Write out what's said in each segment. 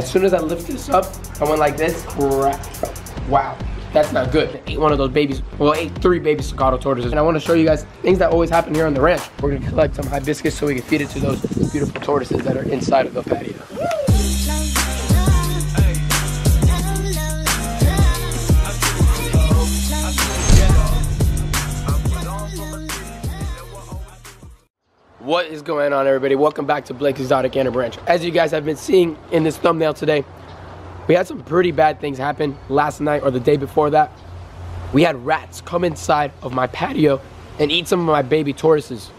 As soon as I lift this up, I went like this. Wow, that's not good. I ate one of those babies, well, I ate 3 baby Sulcata tortoises. And I want to show you guys things that always happen here on the ranch. We're going to collect some hibiscus so we can feed it to those beautiful tortoises that are inside of the patio. What is going on, everybody? Welcome back to Blake's Exotic Animal Ranch. As you guys have been seeing in this thumbnail today, we had some pretty bad things happen last night or the day before that. We had rats come inside of my patio and eat some of my baby tortoises.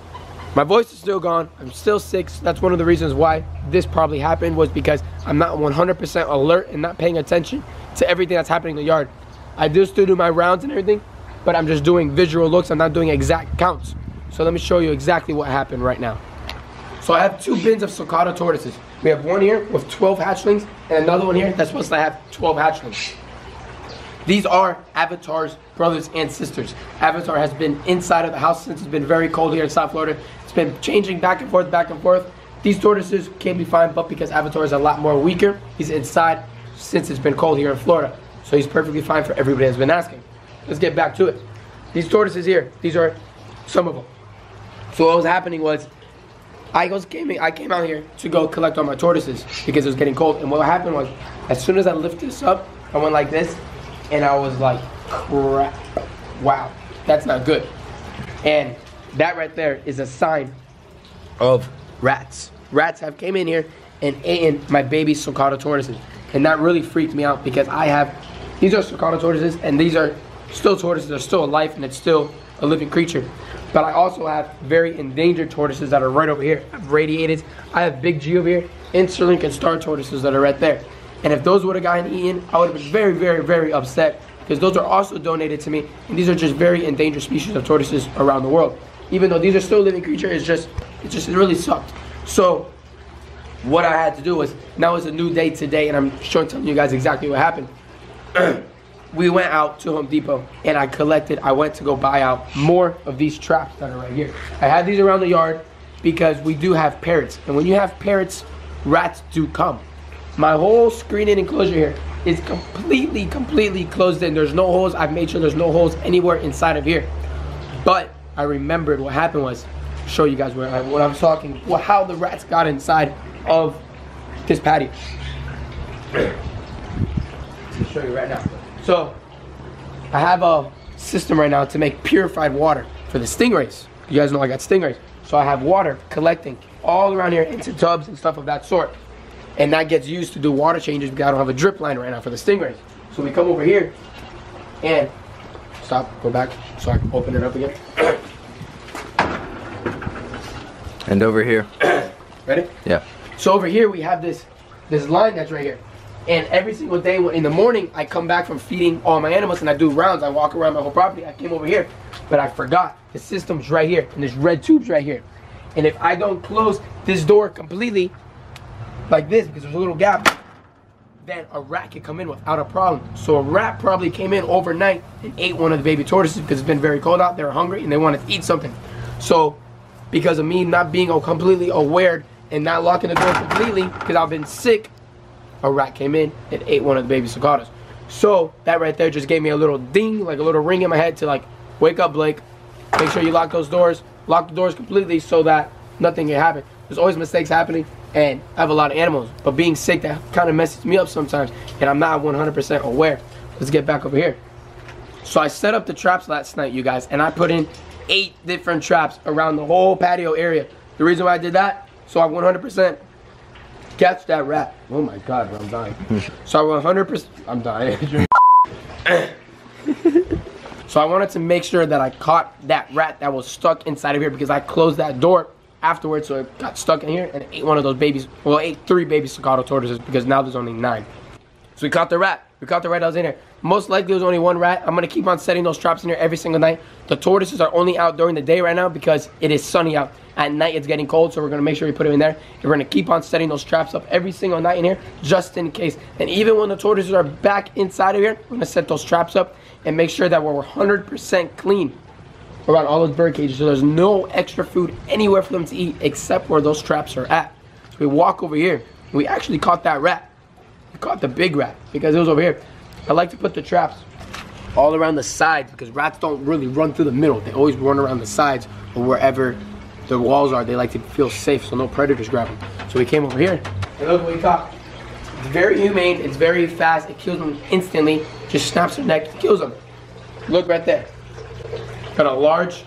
My voice is still gone. I'm still sick. That's one of the reasons why this probably happened, was because I'm not 100% alert and not paying attention to everything that's happening in the yard. I do still do my rounds and everything, but I'm just doing visual looks. I'm not doing exact counts. So let me show you exactly what happened right now. So I have 2 bins of Sulcata tortoises. We have one here with 12 hatchlings and another one here that's supposed to have 12 hatchlings. These are Avatar's brothers and sisters. Avatar has been inside of the house since it's been very cold here in South Florida. It's been changing back and forth, back and forth. These tortoises can be fine, but because Avatar is a lot more weaker, he's inside since it's been cold here in Florida. So he's perfectly fine for everybody that's been asking. Let's get back to it. These tortoises here, these are some of them. So what was happening was, I came out here to go collect all my tortoises because it was getting cold. And what happened was, as soon as I lift this up, I went like this, and I was like, crap, wow, that's not good. And that right there is a sign of rats. Rats have came in here and eaten my baby Sulcata tortoises. And that really freaked me out because I have, these are Sulcata tortoises, and these are still tortoises. They're still alive, and it's still a living creature. But I also have very endangered tortoises that are right over here. I have radiated. I have Big G over here, and Sir Link and Star tortoises that are right there. And if those would have gotten eaten, I would have been very, very, very upset because those are also donated to me. And these are just very endangered species of tortoises around the world. Even though these are still living creatures, it really sucked. So what I had to do was, now is a new day today, and I'm telling you guys exactly what happened. We went out to Home Depot and I went to go buy out more of these traps that are right here. I had these around the yard because we do have parrots. And when you have parrots, rats do come. My whole screen and enclosure here is completely, completely closed in. There's no holes. I've made sure there's no holes anywhere inside of here. But I remembered what happened was, show you guys what I'm talking, how the rats got inside of this patio. I'll show you right now. So I have a system right now to make purified water for the stingrays. You guys know I got stingrays. So I have water collecting all around here into tubs and stuff of that sort. And that gets used to do water changes because I don't have a drip line right now for the stingrays. So we come over here and go back so I can open it up again. And over here. Ready? Yeah. So over here we have this line that's right here. And every single day in the morning, I come back from feeding all my animals and I do rounds. I walk around my whole property. I came over here, but I forgot. The system's right here, and there's red tubes right here. And if I don't close this door completely like this, because there's a little gap, then a rat could come in without a problem. So a rat probably came in overnight and ate one of the baby tortoises because it's been very cold out. They're hungry and they wanted to eat something. So because of me not being completely aware and not locking the door completely because I've been sick, a rat came in and ate one of the baby cicadas. So that right there just gave me a little ding, like a little ring in my head to like, wake up, Blake. Make sure you lock those doors. Lock the doors completely so that nothing can happen. There's always mistakes happening, and I have a lot of animals. But being sick, that kind of messes me up sometimes, and I'm not 100% aware. Let's get back over here. So I set up the traps last night, you guys, and I put in 8 different traps around the whole patio area. The reason why I did that, so I 100% catch that rat. Oh my God, bro, I'm dying. So I 100%, I'm dying. So I wanted to make sure that I caught that rat that was stuck inside of here because I closed that door afterwards, so it got stuck in here and ate one of those babies, well, ate 3 baby Sulcata tortoises because now there's only 9. So we caught the rat. We caught the rat that was in here. Most likely there's only 1 rat. I'm gonna keep on setting those traps in here every single night. The tortoises are only out during the day right now because it is sunny out. At night it's getting cold, so we're gonna make sure we put them in there. And we're gonna keep on setting those traps up every single night in here, just in case. And even when the tortoises are back inside of here, we're gonna set those traps up and make sure that we're 100% clean around all those bird cages, so there's no extra food anywhere for them to eat except where those traps are at. So we walk over here, and we actually caught that rat. I caught the big rat because it was over here. I like to put the traps all around the sides because rats don't really run through the middle. They always run around the sides or wherever the walls are. They like to feel safe so no predators grab them. So we came over here and look what we caught. It's very humane. It's very fast. It kills them instantly. Just snaps their neck, kills them. Look right there. Got a large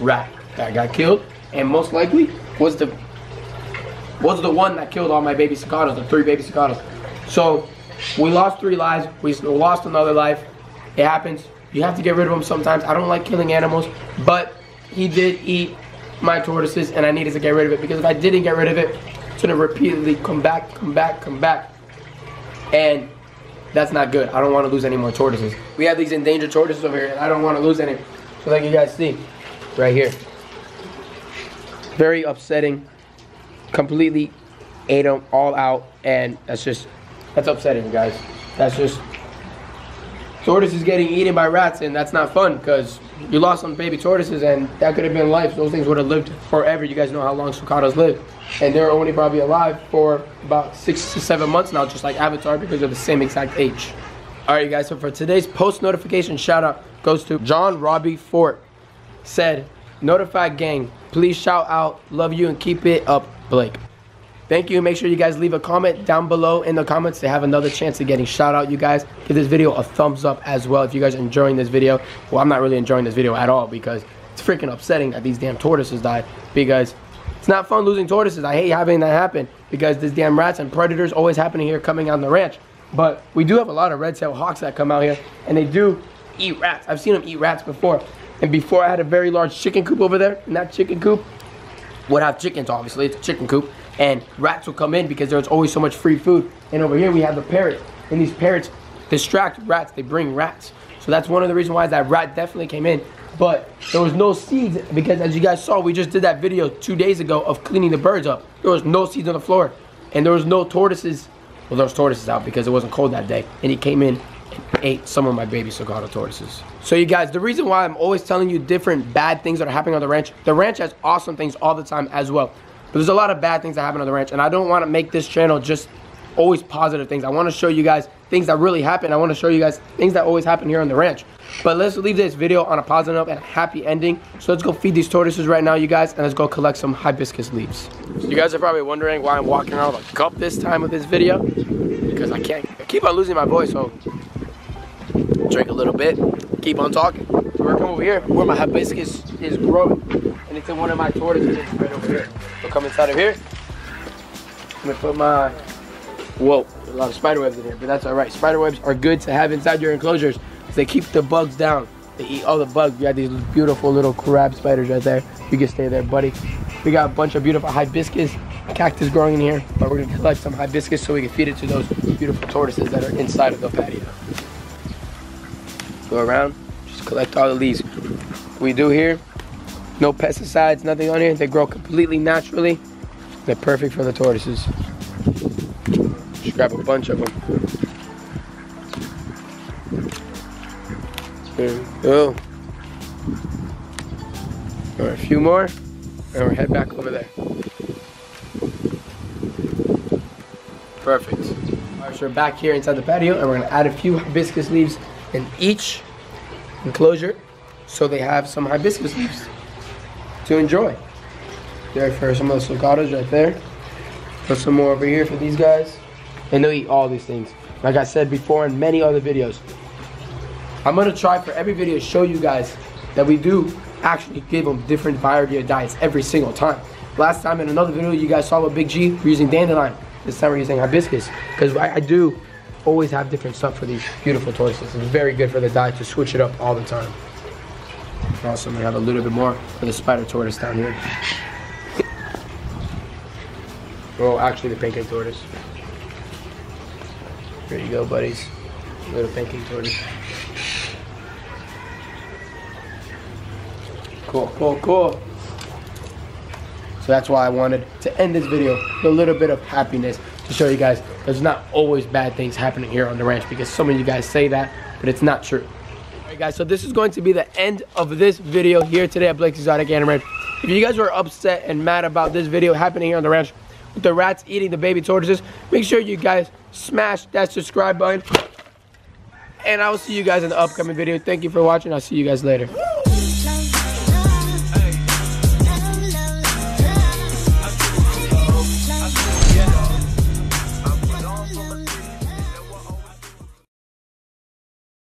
rat that got killed, and most likely was the one that killed all my baby cicadas, the 3 baby cicadas. So we lost 3 lives. We lost another life. It happens. You have to get rid of them sometimes. I don't like killing animals, but he did eat my tortoises, and I needed to get rid of it because if I didn't get rid of it, it's gonna repeatedly come back, and that's not good. I don't want to lose any more tortoises. We have these endangered tortoises over here, and I don't want to lose any. So like you guys see, right here. Very upsetting. Completely ate them all out, and that's upsetting, guys. That's just, tortoises getting eaten by rats, and that's not fun, because you lost some baby tortoises, and that could have been life. Those things would have lived forever. You guys know how long sulcatas live, and they're only probably alive for about 6 to 7 months now, just like Avatar, because they're the same exact age. All right, you guys, so for today's post notification shout out goes to John Robbie Fort. Said, notified gang, please shout out, love you and keep it up, Blake. Thank you. Make sure you guys leave a comment down below in the comments to have another chance of getting shout out. You guys give this video a thumbs up as well if you guys are enjoying this video. Well, I'm not really enjoying this video at all because it's freaking upsetting that these damn tortoises died, because it's not fun losing tortoises. I hate having that happen because these damn rats and predators always happening here coming on the ranch. But we do have a lot of red-tailed hawks that come out here, and they do eat rats. I've seen them eat rats before. And before I had a very large chicken coop over there, and that chicken coop would have chickens, obviously. It's a chicken coop. And rats will come in because there's always so much free food. And over here we have the parrots. And these parrots distract rats. They bring rats. So that's one of the reasons why that rat definitely came in. But there was no seeds because, as you guys saw, we just did that video 2 days ago of cleaning the birds up. There was no seeds on the floor. And there was no tortoises. Well, there was tortoises out because it wasn't cold that day. And he came in and ate some of my baby sulcata tortoises. So you guys, the reason why I'm always telling you different bad things that are happening on the ranch has awesome things all the time as well. But there's a lot of bad things that happen on the ranch, and I don't want to make this channel just always positive things. I want to show you guys things that really happen. I want to show you guys things that always happen here on the ranch. But let's leave this video on a positive note and a happy ending. So let's go feed these tortoises right now, you guys, and let's go collect some hibiscus leaves. So you guys are probably wondering why I'm walking around with a cup this time of this video, because I keep on losing my voice, so drink a little bit, keep on talking. So we're coming over here where my hibiscus is growing, and it's in one of my tortoises right over here. We'll come inside of here. I'm gonna put my, whoa, a lot of spider webs in here, but that's all right. Spider webs are good to have inside your enclosures because they keep the bugs down. They eat all the bugs. You got these beautiful little crab spiders right there. You can stay there, buddy. We got a bunch of beautiful hibiscus cactus growing in here, but we're gonna collect some hibiscus so we can feed it to those beautiful tortoises that are inside of the patio. Go around, just collect all the leaves. We do here, no pesticides, nothing on here. They grow completely naturally. They're perfect for the tortoises. Just grab a bunch of them. There we go. All right, a few more, and we'll head back over there. Perfect. All right, so we're back here inside the patio, and we're gonna add a few hibiscus leaves in each enclosure so they have some hibiscus leaves to enjoy. There for some of the sulcatas right there. Put some more over here for these guys. And they'll eat all these things. Like I said before in many other videos, I'm gonna try for every video to show you guys that we do actually give them different variety of diets every single time. Last time in another video you guys saw with Big G, we're using dandelion. This time we're using hibiscus. Because I do always have different stuff for these beautiful tortoises. It's very good for the diet to switch it up all the time. Also, we have a little bit more for the spider tortoise down here. Oh, actually the pancake tortoise. There you go, buddies. Little pancake tortoise. Cool, cool, cool. So that's why I wanted to end this video with a little bit of happiness to show you guys there's not always bad things happening here on the ranch, because some of you guys say that, but it's not true. All right, guys, so this is going to be the end of this video here today at Blake's Exotic Animal Ranch. If you guys were upset and mad about this video happening here on the ranch, the rats eating the baby tortoises, make sure you guys smash that subscribe button. And I will see you guys in the upcoming video. Thank you for watching. I'll see you guys later.